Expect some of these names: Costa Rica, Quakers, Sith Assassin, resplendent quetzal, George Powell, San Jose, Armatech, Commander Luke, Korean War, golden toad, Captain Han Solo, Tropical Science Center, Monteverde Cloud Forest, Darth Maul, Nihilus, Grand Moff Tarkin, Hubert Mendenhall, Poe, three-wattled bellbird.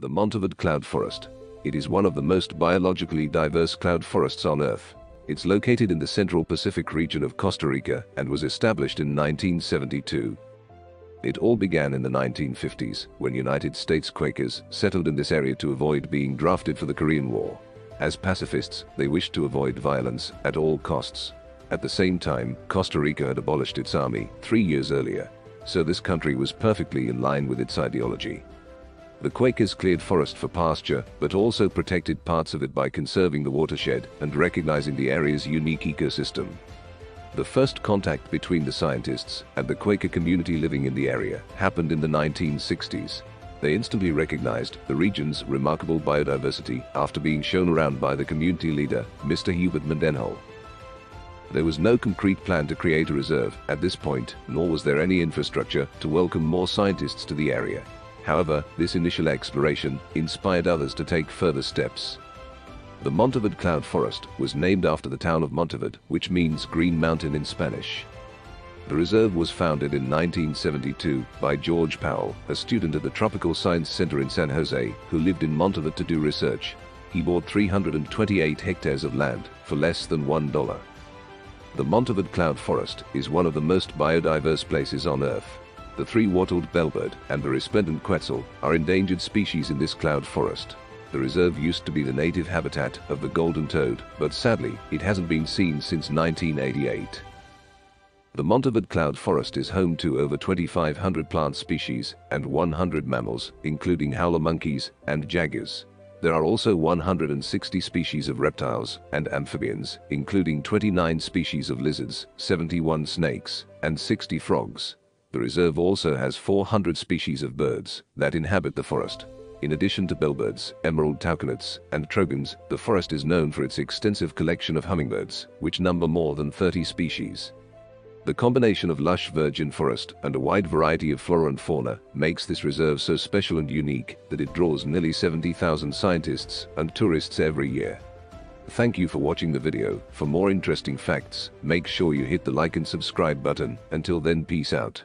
The Monteverde Cloud Forest. It is one of the most biologically diverse cloud forests on Earth. It's located in the Central Pacific region of Costa Rica and was established in 1972. It all began in the 1950s when United States Quakers settled in this area to avoid being drafted for the Korean War. As pacifists, they wished to avoid violence at all costs. At the same time, Costa Rica had abolished its army 3 years earlier, so this country was perfectly in line with its ideology. The Quakers cleared forest for pasture, but also protected parts of it by conserving the watershed and recognizing the area's unique ecosystem. The first contact between the scientists and the Quaker community living in the area happened in the 1960s. They instantly recognized the region's remarkable biodiversity after being shown around by the community leader, Mr. Hubert Mendenhall. There was no concrete plan to create a reserve at this point, nor was there any infrastructure to welcome more scientists to the area. However, this initial exploration inspired others to take further steps. The Monteverde Cloud Forest was named after the town of Monteverde, which means Green Mountain in Spanish. The reserve was founded in 1972 by George Powell, a student at the Tropical Science Center in San Jose, who lived in Monteverde to do research. He bought 328 hectares of land for less than $1. The Monteverde Cloud Forest is one of the most biodiverse places on Earth. The three-wattled bellbird and the resplendent quetzal are endangered species in this cloud forest. The reserve used to be the native habitat of the golden toad, but sadly, it hasn't been seen since 1988. The Monteverde Cloud Forest is home to over 2,500 plant species and 100 mammals, including howler monkeys and jaguars. There are also 160 species of reptiles and amphibians, including 29 species of lizards, 71 snakes, and 60 frogs. The reserve also has 400 species of birds that inhabit the forest. In addition to bellbirds, emerald toucanots, and trogons, the forest is known for its extensive collection of hummingbirds, which number more than 30 species. The combination of lush virgin forest and a wide variety of flora and fauna makes this reserve so special and unique that it draws nearly 70,000 scientists and tourists every year. Thank you for watching the video. For more interesting facts, make sure you hit the like and subscribe button. Until then, peace out.